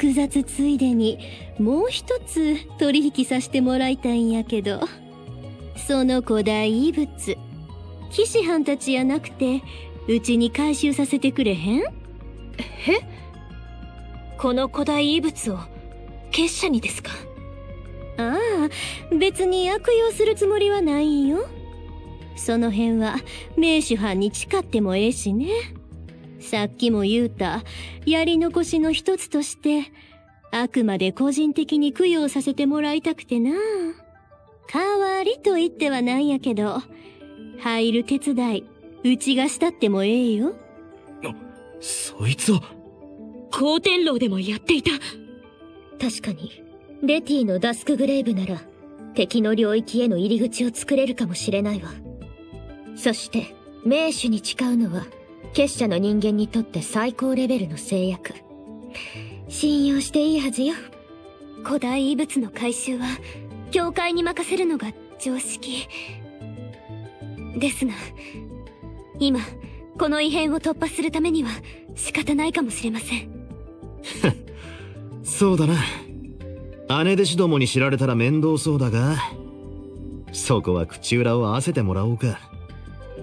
複雑ついでにもう一つ取引させてもらいたいんやけど、その古代遺物騎士班たちやなくてうちに回収させてくれへん？この古代遺物を結社にですか？ああ、別に悪用するつもりはないんよ。その辺は名手班に誓ってもええしね。さっきも言うた、やり残しの一つとして、あくまで個人的に供養させてもらいたくてな。代わりと言ってはなんやけど、入る手伝い、うちがしたってもええよ。そいつは。高天狼でもやっていた。確かに、レティのダスクグレーブなら、敵の領域への入り口を作れるかもしれないわ。そして、名手に誓うのは、結社の人間にとって最高レベルの制約。信用していいはずよ。古代遺物の回収は教会に任せるのが常識ですが、今この異変を突破するためには仕方ないかもしれません。そうだな。姉弟子どもに知られたら面倒そうだが、そこは口裏を合わせてもらおうか。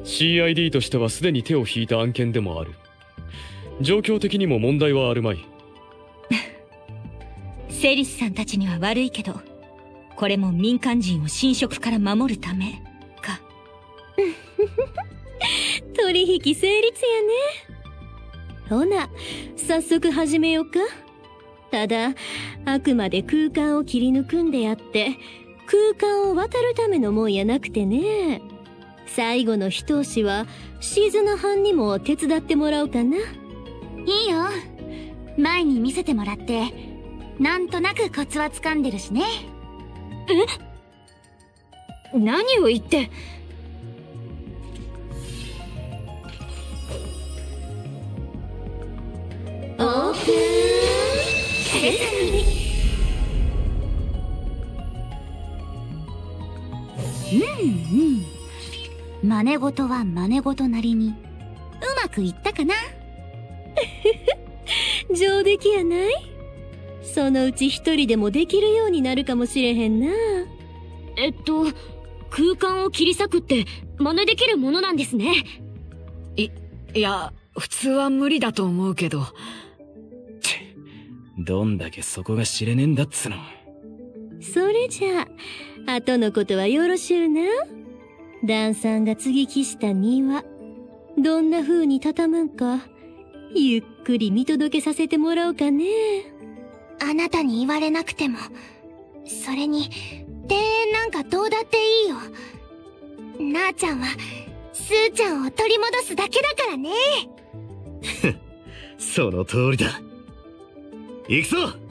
CID としてはすでに手を引いた案件でもある。状況的にも問題はあるまい。セリスさんたちには悪いけど、これも民間人を侵食から守るためか。取引成立やね。ほな早速始めようか。ただあくまで空間を切り抜くんであって、空間を渡るためのもんやなくてね。最後の一押しはシズナ班にも手伝ってもらおうかな。いいよ。前に見せてもらってなんとなくコツは掴んでるしね。何を言って。オープンセサミ。真似事は真似事なりにうまくいったかな。上出来やない？そのうち一人でもできるようになるかもしれへんな。空間を切り裂くって真似できるものなんですね。いや普通は無理だと思うけど。どんだけそこが知れねえんだっつの。それじゃあ後のことはよろしゅうな。ダンさんが接ぎ木した庭、どんな風に畳むんか、ゆっくり見届けさせてもらおうかね。あなたに言われなくても、それに、庭園なんかどうだっていいよ。なあちゃんは、スーちゃんを取り戻すだけだからね。その通りだ。行くぞ。